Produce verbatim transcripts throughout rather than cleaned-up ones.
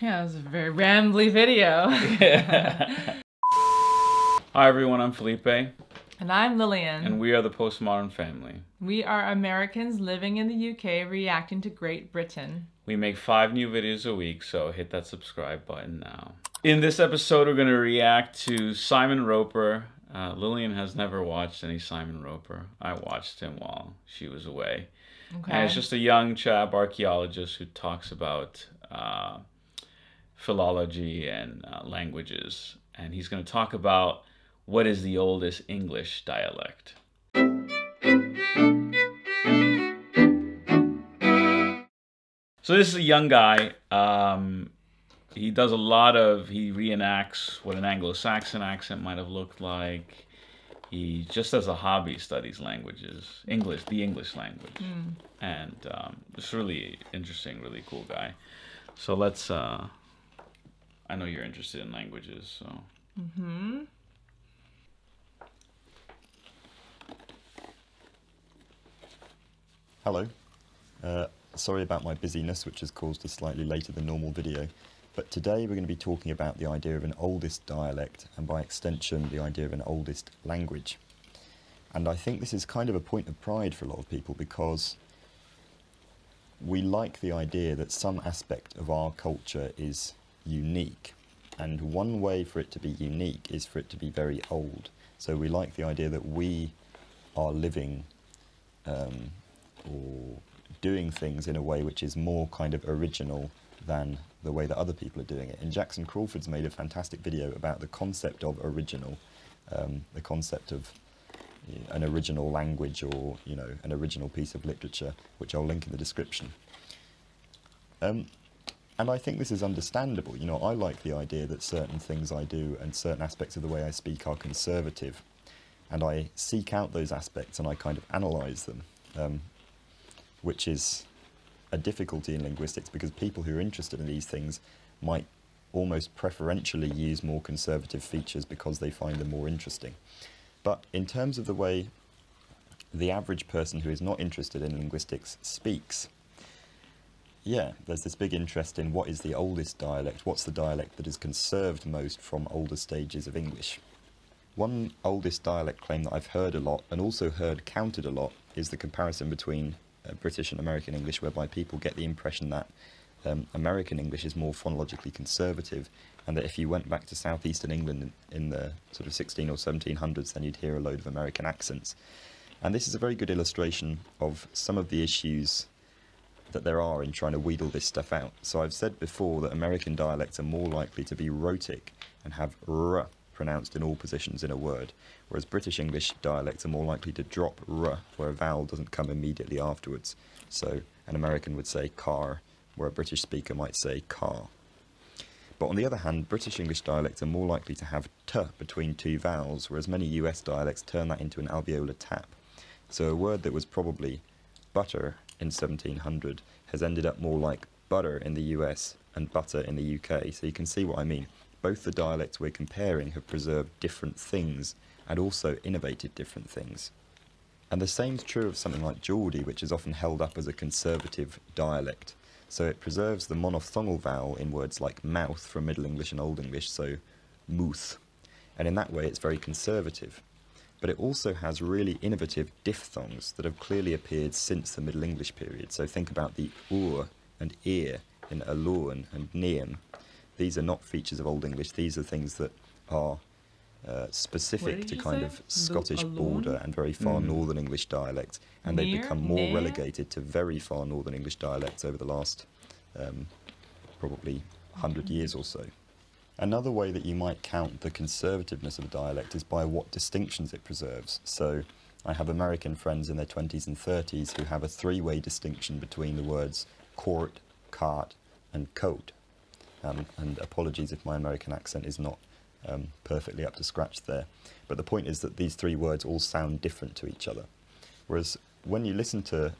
Yeah, it was a very rambly video. Hi everyone, I'm Felipe. And I'm Lillian. And we are the Postmodern Family. We are Americans living in the U K reacting to Great Britain. We make five new videos a week, so hit that subscribe button now. In this episode, we're going to react to Simon Roper. Uh, Lillian has never watched any Simon Roper. I watched him while she was away. Okay. And it's just a young chap archaeologist who talks about... Uh, philology and uh, languages, and he's going to talk about what is the oldest English dialect. So this is a young guy. Um, he does a lot of, he reenacts what an Anglo-Saxon accent might have looked like. He just as a hobby studies languages, English, the English language. Mm. And um, it's really interesting, really cool guy. So let's... Uh, I know you're interested in languages, so... Mm-hmm. Hello. Uh, sorry about my busyness, which has caused a slightly later than normal video, but today we're going to be talking about the idea of an oldest dialect, and by extension, the idea of an oldest language. And I think this is kind of a point of pride for a lot of people, because we like the idea that some aspect of our culture is... unique, and one way for it to be unique is for it to be very old. So we like the idea that we are living um, or doing things in a way which is more kind of original than the way that other people are doing it. And Jackson Crawford's made a fantastic video about the concept of original, um, the concept of you know, an original language or you know an original piece of literature, which I'll link in the description. Um, And I think this is understandable. You know, I like the idea that certain things I do and certain aspects of the way I speak are conservative. And I seek out those aspects and I kind of analyse them, um, which is a difficulty in linguistics because people who are interested in these things might almost preferentially use more conservative features because they find them more interesting. But in terms of the way the average person who is not interested in linguistics speaks, yeah, there's this big interest in what is the oldest dialect, what's the dialect that is conserved most from older stages of English. One oldest dialect claim that I've heard a lot, and also heard counted a lot, is the comparison between uh, British and American English, whereby people get the impression that um, American English is more phonologically conservative, and that if you went back to southeastern England in, in the sort of sixteen or seventeen hundreds, then you'd hear a load of American accents. And this is a very good illustration of some of the issues that there are in trying to wheedle this stuff out. So I've said before that American dialects are more likely to be rhotic and have r pronounced in all positions in a word, whereas British English dialects are more likely to drop r where a vowel doesn't come immediately afterwards. So an American would say car, where a British speaker might say car. But on the other hand, British English dialects are more likely to have t between two vowels, whereas many U S dialects turn that into an alveolar tap. So a word that was probably butter in seventeen hundred has ended up more like butter in the U S and butter in the U K, so you can see what I mean. Both the dialects we're comparing have preserved different things and also innovated different things. And the same's true of something like Geordie, which is often held up as a conservative dialect. So it preserves the monophthongal vowel in words like mouth from Middle English and Old English, so mouth, and in that way it's very conservative. But it also has really innovative diphthongs that have clearly appeared since the Middle English period. So think about the oor and ear in alluan and neum. These are not features of Old English. These are things that are uh, specific to kind say? of Scottish L border and very far mm. Northern English dialects. And Near, they've become more near. relegated to very far Northern English dialects over the last um, probably one hundred mm. years or so. Another way that you might count the conservativeness of a dialect is by what distinctions it preserves. So I have American friends in their twenties and thirties who have a three-way distinction between the words court, cart, and coat. Um, and apologies if my American accent is not um, perfectly up to scratch there. But the point is that these three words all sound different to each other. Whereas when you listen to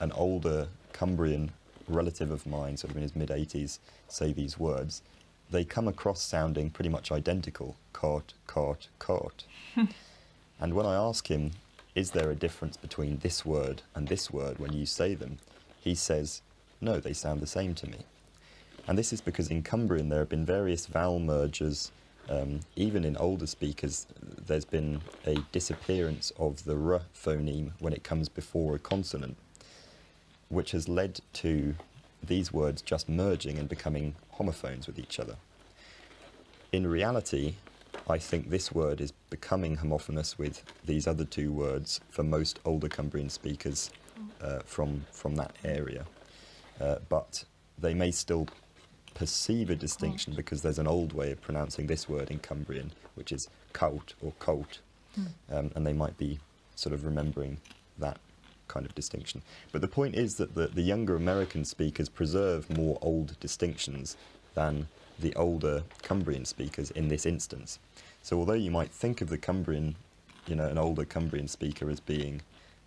an older Cumbrian relative of mine, sort of in his mid eighties, say these words, they come across sounding pretty much identical, caught, caught, caught. And when I ask him, is there a difference between this word and this word when you say them, he says, no, they sound the same to me. And this is because in Cumbrian there have been various vowel mergers. Um, even in older speakers, there's been a disappearance of the r phoneme when it comes before a consonant, which has led to these words just merging and becoming homophones with each other. In reality, I think this word is becoming homophonous with these other two words for most older Cumbrian speakers uh, from, from that area. Uh, but they may still perceive a distinction because there's an old way of pronouncing this word in Cumbrian, which is kaut or coat, mm. um, and they might be sort of remembering that kind of distinction. But the point is that the, the younger American speakers preserve more old distinctions than the older Cumbrian speakers in this instance. So although you might think of the Cumbrian, you know, an older Cumbrian speaker as being,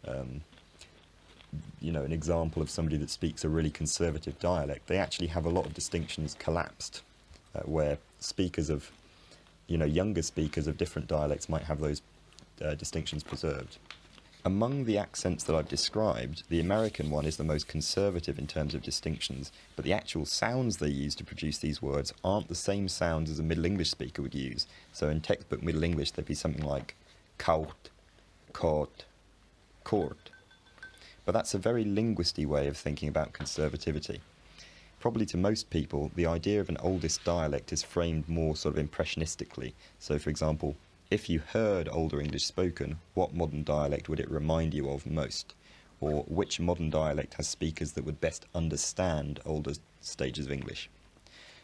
um, you know, an example of somebody that speaks a really conservative dialect, they actually have a lot of distinctions collapsed, uh, where speakers of, you know, younger speakers of different dialects might have those uh, distinctions preserved. Among the accents that I've described, the American one is the most conservative in terms of distinctions, but the actual sounds they use to produce these words aren't the same sounds as a Middle English speaker would use. So in textbook Middle English, there'd be something like kaut, caught, court. But that's a very linguisty way of thinking about conservativity. Probably to most people, the idea of an oldest dialect is framed more sort of impressionistically. So for example, if you heard older English spoken, what modern dialect would it remind you of most? Or which modern dialect has speakers that would best understand older stages of English?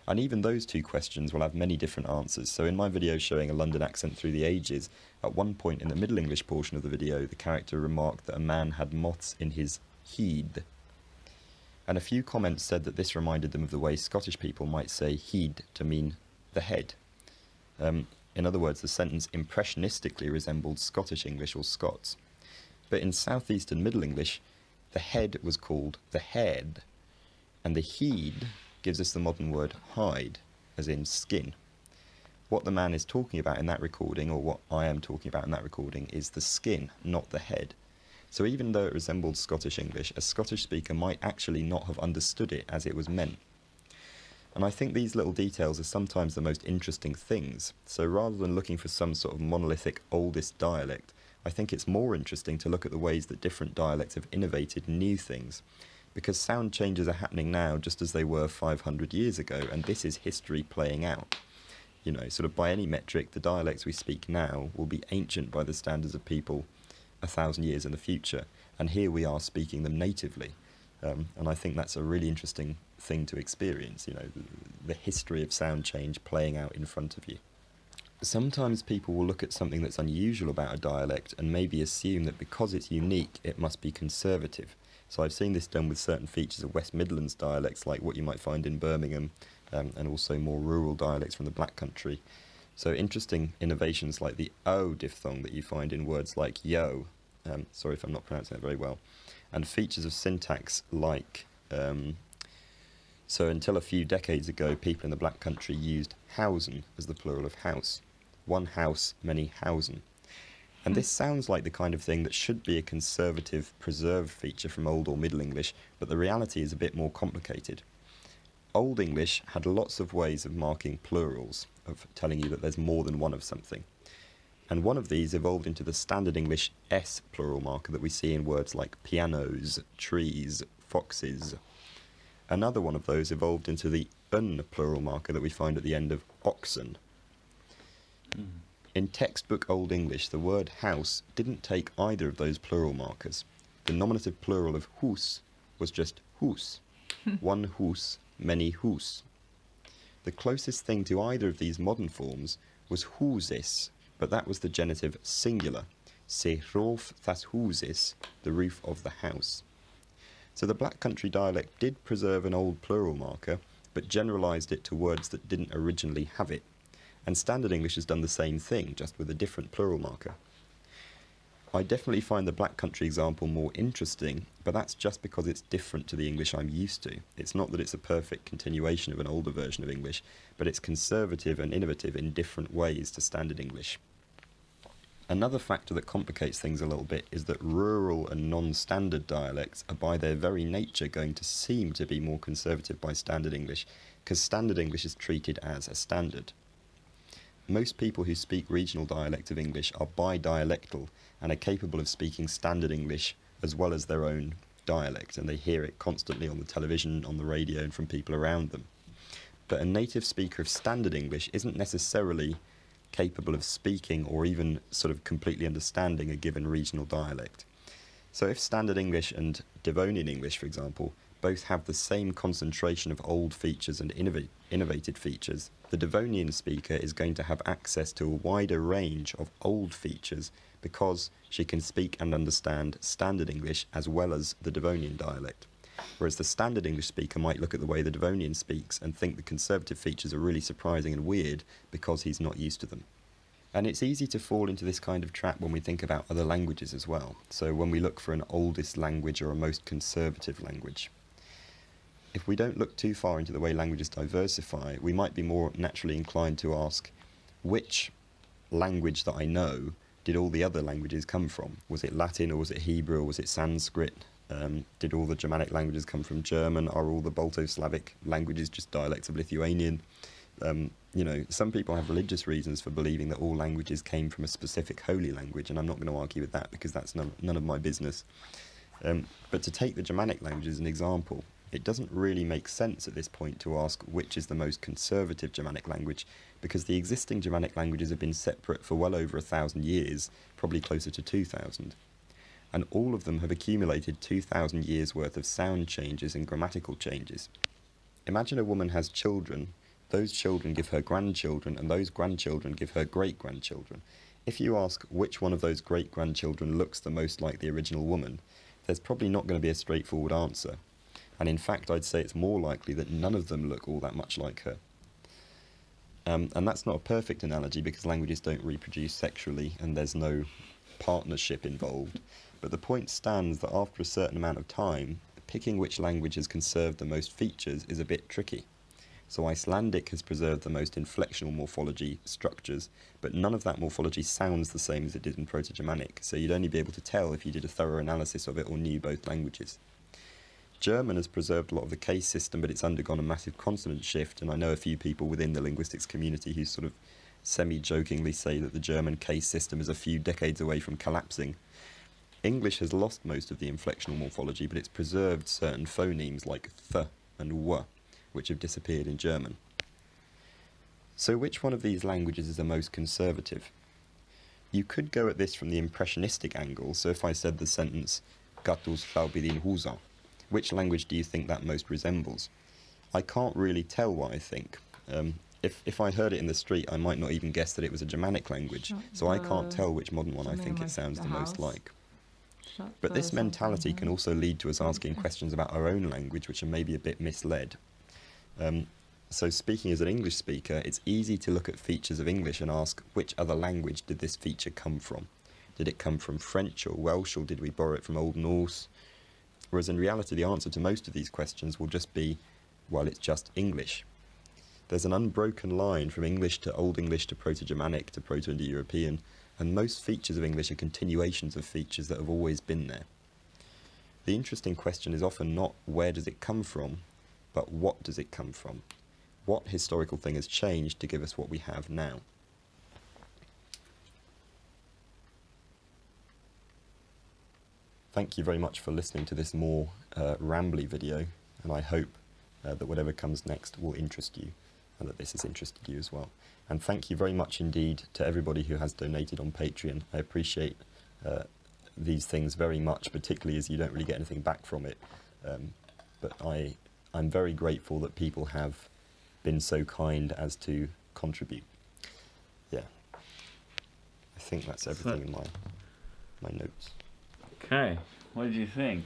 And even those two questions will have many different answers. So in my video showing a London accent through the ages, at one point in the Middle English portion of the video, the character remarked that a man had moths in his heed. And a few comments said that this reminded them of the way Scottish people might say heed to mean the head. Um, in other words, the sentence impressionistically resembled Scottish English or Scots. But in southeastern Middle English, the head was called the head, and the heed gives us the modern word hide, as in skin. What the man is talking about in that recording, or what I am talking about in that recording, is the skin, not the head. So even though it resembled Scottish English, a Scottish speaker might actually not have understood it as it was meant. And I think these little details are sometimes the most interesting things. So rather than looking for some sort of monolithic oldest dialect, I think it's more interesting to look at the ways that different dialects have innovated new things. Because sound changes are happening now just as they were five hundred years ago, and this is history playing out. You know, sort of by any metric, the dialects we speak now will be ancient by the standards of people a thousand years in the future, and here we are speaking them natively. Um, and I think that's a really interesting thing to experience, you know, the, the history of sound change playing out in front of you. Sometimes people will look at something that's unusual about a dialect and maybe assume that because it's unique, it must be conservative. So I've seen this done with certain features of West Midlands dialects, like what you might find in Birmingham, um, and also more rural dialects from the Black Country. So interesting innovations like the O diphthong that you find in words like yo, um, sorry if I'm not pronouncing that very well, and features of syntax like, um, so until a few decades ago, people in the Black Country used housen as the plural of house. One house, many housen. And this sounds like the kind of thing that should be a conservative, preserved feature from Old or Middle English, but the reality is a bit more complicated. Old English had lots of ways of marking plurals, of telling you that there's more than one of something. And one of these evolved into the Standard English S plural marker that we see in words like pianos, trees, foxes. Another one of those evolved into the un plural marker that we find at the end of oxen. Mm. In textbook Old English, the word house didn't take either of those plural markers. The nominative plural of hús was just hús. One hús, many hús. The closest thing to either of these modern forms was húsis, but that was the genitive singular. Se róf þas húsis, the roof of the house. So the Black Country dialect did preserve an old plural marker, but generalised it to words that didn't originally have it. And Standard English has done the same thing, just with a different plural marker. I definitely find the Black Country example more interesting, but that's just because it's different to the English I'm used to. It's not that it's a perfect continuation of an older version of English, but it's conservative and innovative in different ways to Standard English. Another factor that complicates things a little bit is that rural and non-standard dialects are by their very nature going to seem to be more conservative by Standard English because Standard English is treated as a standard. Most people who speak regional dialect of English are bi-dialectal and are capable of speaking Standard English as well as their own dialect, and they hear it constantly on the television, on the radio, and from people around them. But a native speaker of Standard English isn't necessarily capable of speaking or even sort of completely understanding a given regional dialect. So if Standard English and Devonian English, for example, both have the same concentration of old features and innov- innovated features, the Devonian speaker is going to have access to a wider range of old features because she can speak and understand Standard English as well as the Devonian dialect. Whereas the Standard English speaker might look at the way the Devonian speaks and think the conservative features are really surprising and weird because he's not used to them. And it's easy to fall into this kind of trap when we think about other languages as well. So when we look for an oldest language or a most conservative language. If we don't look too far into the way languages diversify, we might be more naturally inclined to ask, which language that I know did all the other languages come from? Was it Latin, or was it Hebrew, or was it Sanskrit? Um, did all the Germanic languages come from German? Are all the Balto-Slavic languages just dialects of Lithuanian? Um, you know, some people have religious reasons for believing that all languages came from a specific holy language, and I'm not going to argue with that because that's none, none of my business. Um, but to take the Germanic language as an example, it doesn't really make sense at this point to ask which is the most conservative Germanic language, because the existing Germanic languages have been separate for well over a thousand years, probably closer to two thousand. And all of them have accumulated two thousand years worth of sound changes and grammatical changes. Imagine a woman has children, those children give her grandchildren, and those grandchildren give her great-grandchildren. If you ask which one of those great-grandchildren looks the most like the original woman, there's probably not going to be a straightforward answer. And in fact, I'd say it's more likely that none of them look all that much like her. Um, and that's not a perfect analogy because languages don't reproduce sexually and there's no partnership involved. But the point stands that after a certain amount of time, picking which language has conserved the most features is a bit tricky. So Icelandic has preserved the most inflectional morphology structures, but none of that morphology sounds the same as it did in Proto-Germanic, so you'd only be able to tell if you did a thorough analysis of it or knew both languages. German has preserved a lot of the case system, but it's undergone a massive consonant shift, and I know a few people within the linguistics community who sort of semi-jokingly say that the German case system is a few decades away from collapsing. English has lost most of the inflectional morphology, but it's preserved certain phonemes like th and w, which have disappeared in German. So which one of these languages is the most conservative? You could go at this from the impressionistic angle, so if I said the sentence, Gatus Faubidin Husa, which language do you think that most resembles? I can't really tell what I think. Um, if, if I heard it in the street, I might not even guess that it was a Germanic language, Shut so I can't tell which modern one I think it sounds the, the most like. Shut but this mentality can also lead to us asking questions about our own language, which are maybe a bit misled. Um, so speaking as an English speaker, it's easy to look at features of English and ask, which other language did this feature come from? Did it come from French or Welsh, or did we borrow it from Old Norse? Whereas in reality, the answer to most of these questions will just be, well, it's just English. There's an unbroken line from English to Old English to Proto-Germanic to Proto-Indo-European, and most features of English are continuations of features that have always been there. The interesting question is often not where does it come from, but what does it come from? What historical thing has changed to give us what we have now? Thank you very much for listening to this more uh, rambly video, and I hope uh, that whatever comes next will interest you, and that this has interested you as well. And thank you very much indeed to everybody who has donated on Patreon. I appreciate uh, these things very much, particularly as you don't really get anything back from it. Um, but I, I'm very grateful that people have been so kind as to contribute. Yeah, I think that's everything in my, my notes. Okay, what did you think?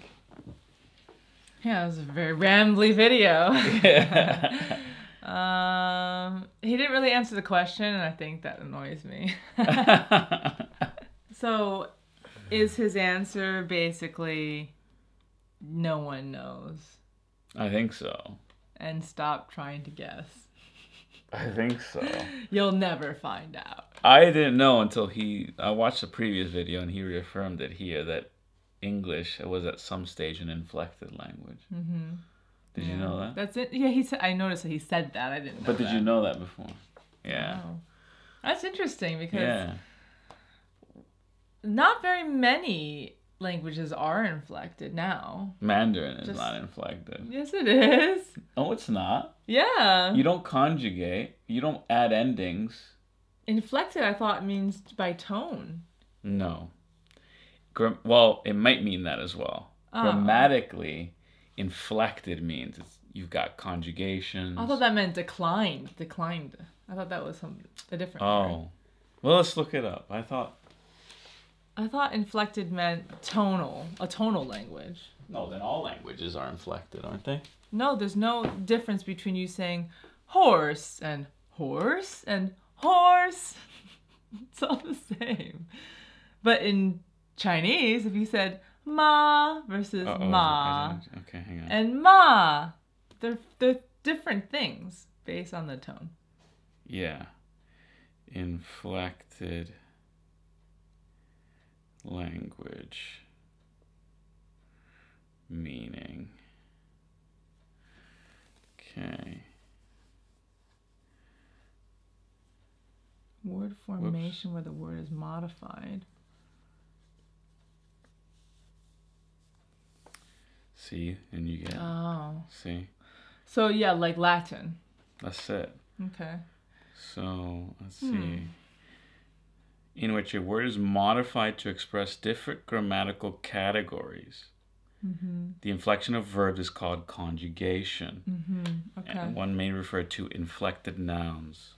Yeah, it was a very rambly video. Yeah. um, he didn't really answer the question, and I think that annoys me. So, is his answer basically, no one knows? I think so. And stop trying to guess. I think so. You'll never find out. I didn't know until he... I watched the previous video, and he reaffirmed it here, that English was at some stage an inflected language. Mm-hmm. Did yeah. you know that? That's it. Yeah, he said. I noticed that he said that. I didn't know But did that. you know that before? Yeah. Wow. That's interesting because yeah. not very many languages are inflected now. Mandarin is Just, not inflected. Yes, it is. Oh, it's not? Yeah. You don't conjugate. You don't add endings. Inflected, I thought, means by tone. No. Gram- well, it might mean that as well. Oh. Grammatically, inflected means it's, you've got conjugations. I thought that meant declined. Declined. I thought that was some a different oh. word. Oh. Well, let's look it up. I thought... I thought inflected meant tonal, a tonal language. No, then all languages are inflected, aren't they? No, there's no difference between you saying horse and horse and horse. It's all the same. But in Chinese, if you said ma versus Uh-oh, ma okay, hang on. and ma, they're, they're different things based on the tone. Yeah. Inflected language meaning. Okay. Word formation Whoops. where the word is modified. See, and you get Oh. See. So yeah, like Latin. That's it. Okay. So let's hmm. see. In which a word is modified to express different grammatical categories. Mm-hmm. The inflection of verbs is called conjugation. Mm-hmm. Okay. And one may refer to inflected nouns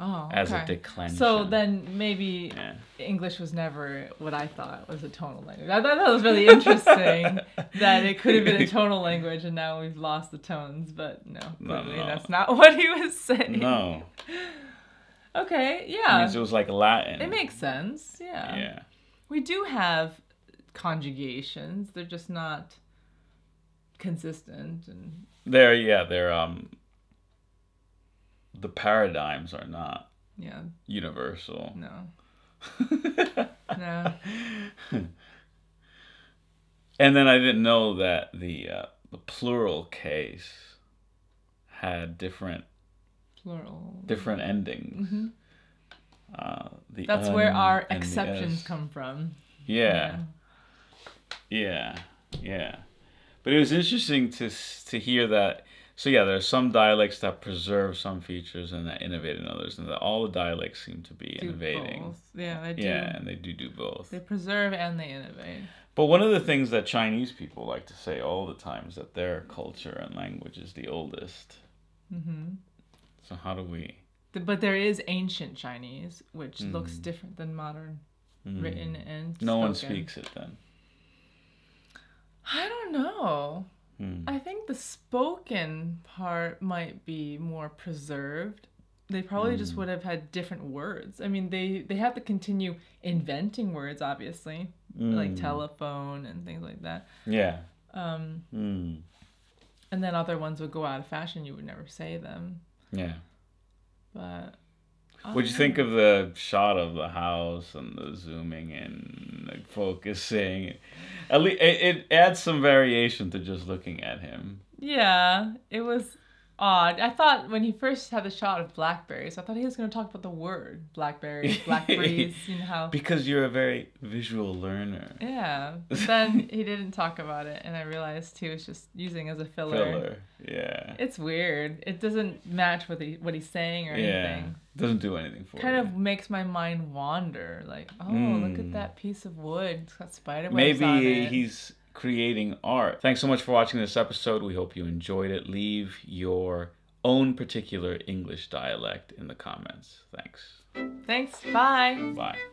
oh, okay. as a declension. So then maybe yeah. English was never what I thought was a tonal language. I thought that was really interesting that it could have been a tonal language and now we've lost the tones, but no, no, no. that's not what he was saying. No. Okay, yeah. It means it was like Latin. It makes sense, yeah. Yeah. We do have conjugations. They're just not consistent. and. They're, yeah, they're, um, the paradigms are not yeah. universal. No. No. And then I didn't know that the, uh, the plural case had different Plural. Different endings. Mm-hmm. uh, the That's un, where our exceptions come from. Yeah. yeah. Yeah. Yeah. But it was interesting to to hear that. So yeah, there are some dialects that preserve some features and that innovate in others, and that all the dialects seem to be do innovating. Both. Yeah, they do. Yeah, and they do do both. They preserve and they innovate. But one of the things that Chinese people like to say all the time is that their culture and language is the oldest. Mm-hmm. So how do we... But there is ancient Chinese, which mm. looks different than modern mm. written and spoken. No one speaks it then? I don't know. Mm. I think the spoken part might be more preserved. They probably mm. just would have had different words. I mean, they, they have to continue inventing words, obviously. Mm. Like telephone and things like that. Yeah. Um, mm. And then other ones would go out of fashion. You would never say them. Yeah. But what'd you know. think of the shot of the house and the zooming in, the focusing? At least it, it adds some variation to just looking at him. Yeah, it was odd. I thought when he first had the shot of blackberries, I thought he was going to talk about the word blackberries, blackberries, you know how. Because you're a very visual learner. Yeah, but then he didn't talk about it, and I realized he was just using as a filler. Filler, yeah. It's weird. It doesn't match with he, what he's saying or yeah. anything. Doesn't do anything for me. Kind you. of makes my mind wander, like, oh, mm. look at that piece of wood. It's got spiderwebs Maybe on it. he's... creating art. Thanks so much for watching this episode. We hope you enjoyed it. Leave your own particular English dialect in the comments. Thanks. Thanks. Bye. Bye.